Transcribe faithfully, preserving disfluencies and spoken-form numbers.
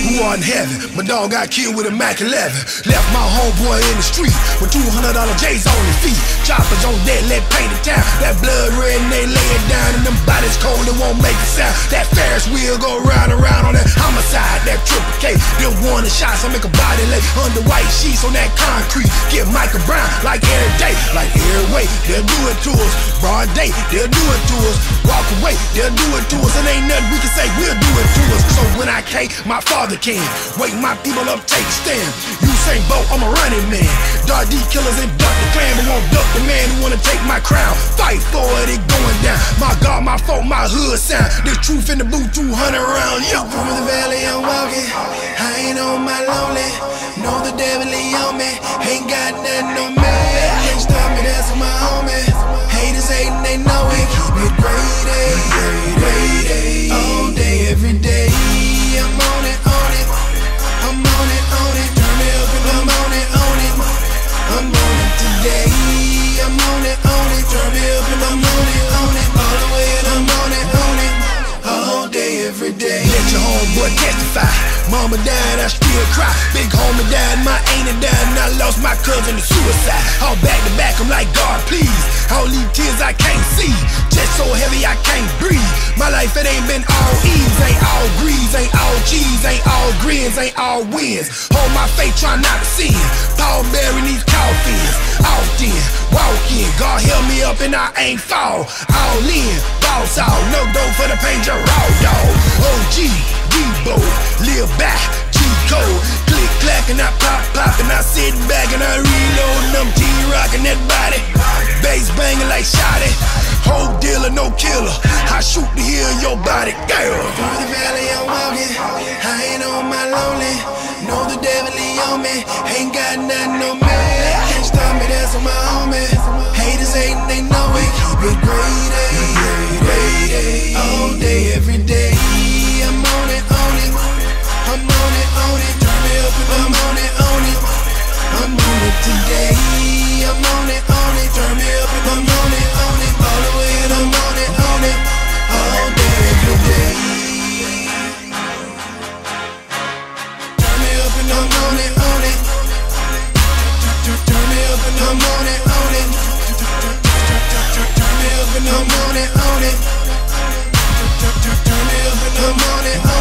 who are in heaven. My dog got killed with a Mac eleven. Left my homeboy in the street with two hundred dollar J's on his feet. Choppers on that, let paint it down. That blood red and they lay it down. And them bodies cold, it won't make a sound. That Ferris wheel go round and round on that homicide, that triple K. Them warning shots, I make a body lay under white sheets on that concrete. Get Michael Brown like every day, like every way. They'll do it to us. Broad day, they'll do it to us. Walk away, they'll do it to us. It ain't nothing we can say, we'll do it to us. So when I can't, my father can. Wake my people up, take a stand. Usain Bolt, I'm a running man. Dard D killers and duck the clan, but won't duck the man who wanna take my crown. Fight for it, it going down. My God, my folk, my hood sound. The truth in the boot, two hundred rounds. Yo, from the valley I'm walking, I ain't on my lonely. Know the devil ain't on me, ain't got nothing on me. Can't stop me, that's my homie. Haters hating, they know it. Keep it great, eh? Great, eh? All day, every day. I'm on it, on it. I'm on it, on it. I'm on it, on it. I'm on it today. I'm on it, on it. Turn me up and I'm on it, on it. All the way and I'm on it, on it. All day, every day. Let your homeboy testify. Mama died, I still cry. Big homie died, my auntie died, and I lost my cousin to suicide. All back to back, I'm like, God, please. All these tears I can't see. Just so heavy I can't breathe. My life, it ain't been all ease. Ain't all grease, ain't all cheese, ain't all grins, ain't all wins. Hold my faith, try not to sin. Paul bearing these coffins. Out then, walk in. God held me up and I ain't fall. All in, boss out. No dough for the paint, you're raw dog. O G. Debo, Lil Back, G-Code. Click, clack, and I pop, pop. And I sit back and I reload. And I'm T-rockin' that body. Bass banging like shotty. Whole dealer, no killer. I shoot to heal your body, girl. Through the valley I'm walking, I ain't on my lonely. Know the devil he on me, ain't got nothing on me. Can't stop me, that's on my homie. Haters ain't, they know it. Keep it great, eh? All day, every day. I'm on it, on it, turn me up and I'm on it, on it. I'm on it today. I'm on it, on it, turn me up and I'm on it, on it. All the way and I'm on it, on it. All day, every day. Turn me up and I'm on it, on it. Turn me up and I'm on it, on it. Turn me up and I'm on it, on it. Turn me up and I'm on it, on it.